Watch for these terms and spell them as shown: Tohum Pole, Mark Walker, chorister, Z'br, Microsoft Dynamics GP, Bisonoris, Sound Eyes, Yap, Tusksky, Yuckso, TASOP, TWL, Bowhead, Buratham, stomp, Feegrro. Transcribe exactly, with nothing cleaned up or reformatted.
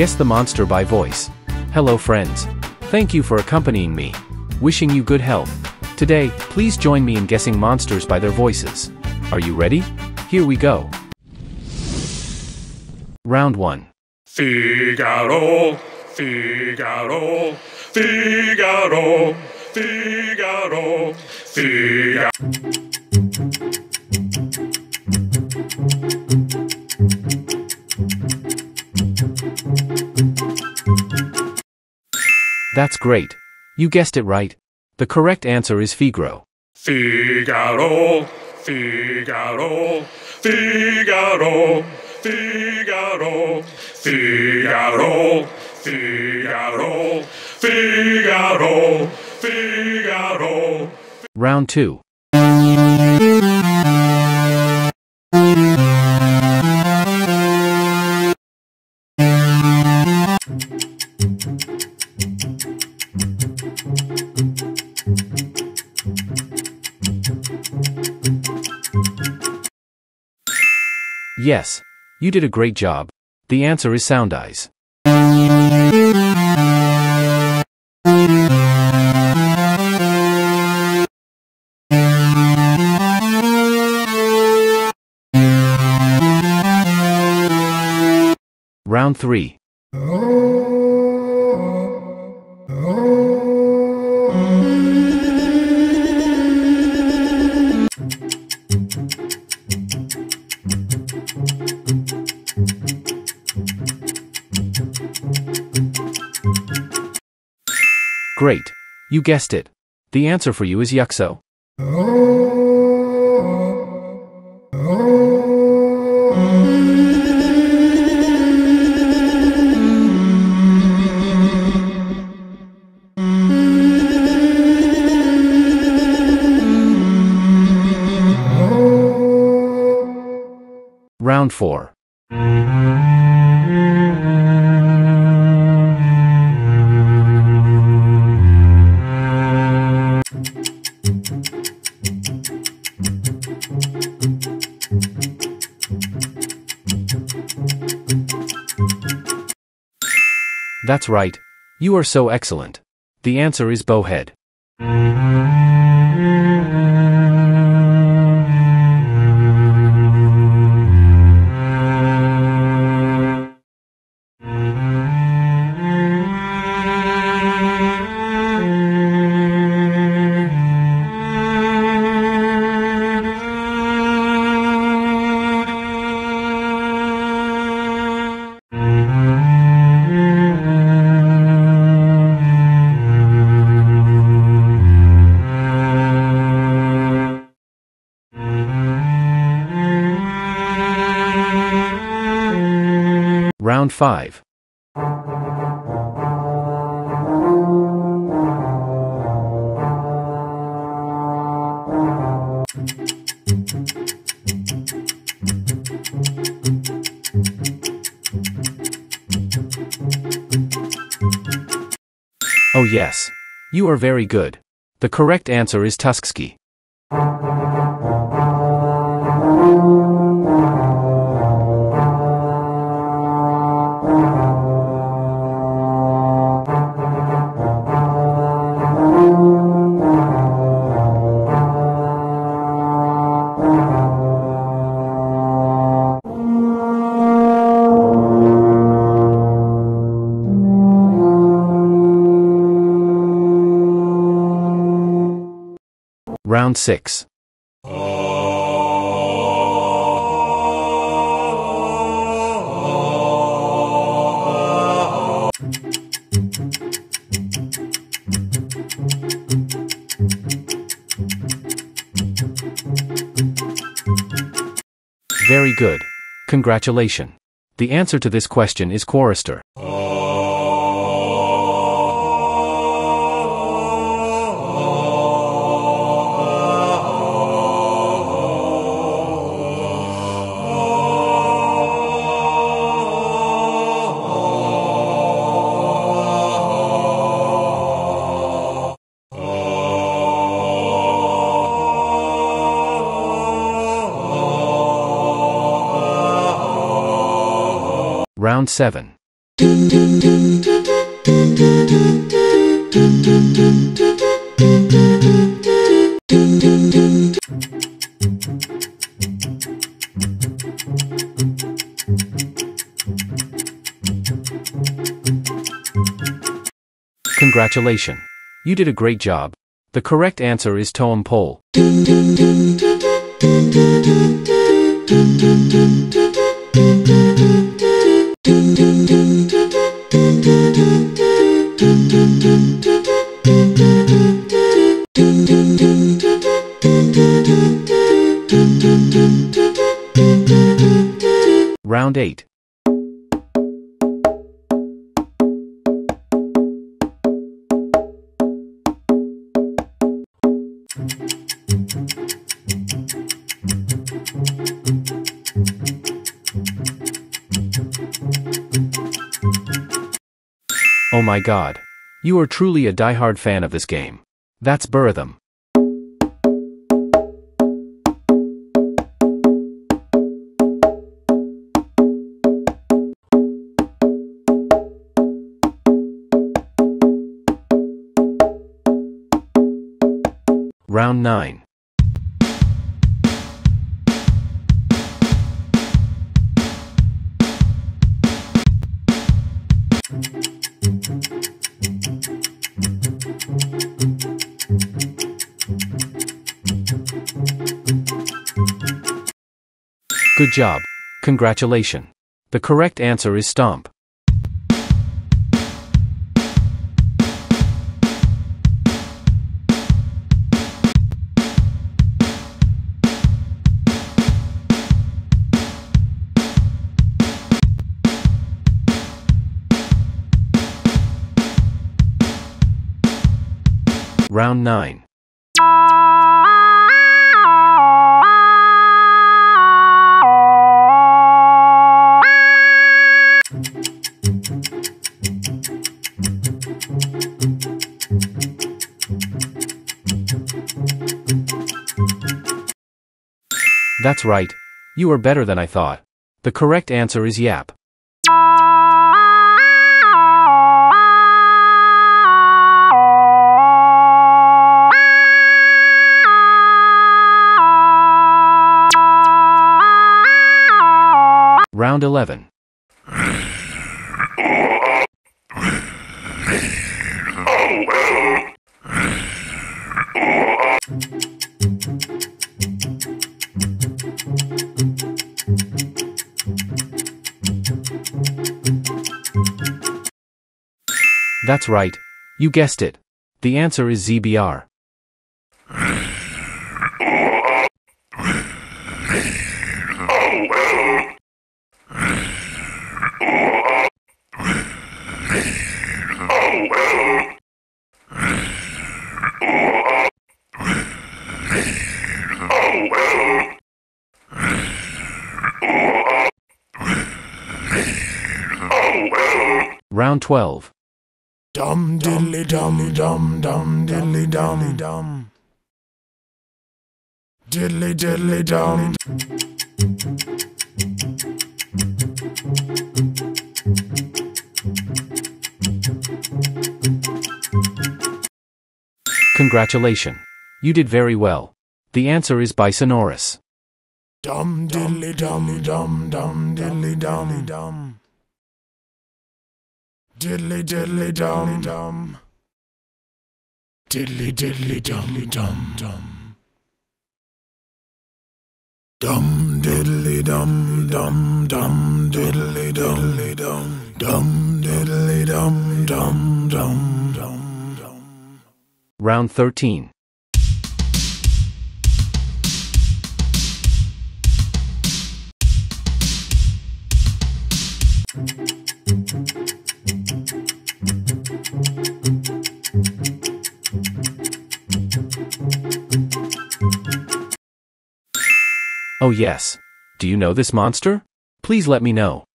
Guess the monster by voice. Hello friends. Thank you for accompanying me. Wishing you good health. Today, please join me in guessing monsters by their voices. Are you ready? Here we go. Round one. Feegrro, Feegrro, Feegrro, Feegrro, Feegrro. That's great. You guessed it right. The correct answer is Feegrro. Feegrro, Feegrro, Feegrro, Feegrro, Feegrro, Feegrro, Feegrro, Feegrro. Round two. Yes, you did a great job. The answer is Sound Eyes. Round three. Great. You guessed it. The answer for you is Yuckso. Round four. That's right. You are so excellent. The answer is Bowhead. Round five. Oh yes. You are very good. The correct answer is Tusksky. Round six. Very good. Congratulations. The answer to this question is chorister. Round seven. Congratulations. You did a great job. The correct answer is Tohum Pole. Round eight. Oh my god. You are truly a diehard fan of this game. That's Buratham. Round nine. Good job. Congratulations. The correct answer is stomp. Round nine. That's right. You are better than I thought. The correct answer is Yap. Round eleven. That's right. You guessed it. The answer is Z'br. Round twelve. Dum diddly dum dum dum diddly dum dum diddly diddly dum. Congratulations. You did very well. The answer is Bisonoris. Dum diddly dum dum dum diddly dum dum diddly diddly dum dum diddly diddly dum dum dum dum diddly dum dum dum diddly diddly dum dum diddly dum dum dum dum dum. Round thirteen. Oh yes. Do you know this monster? Please let me know.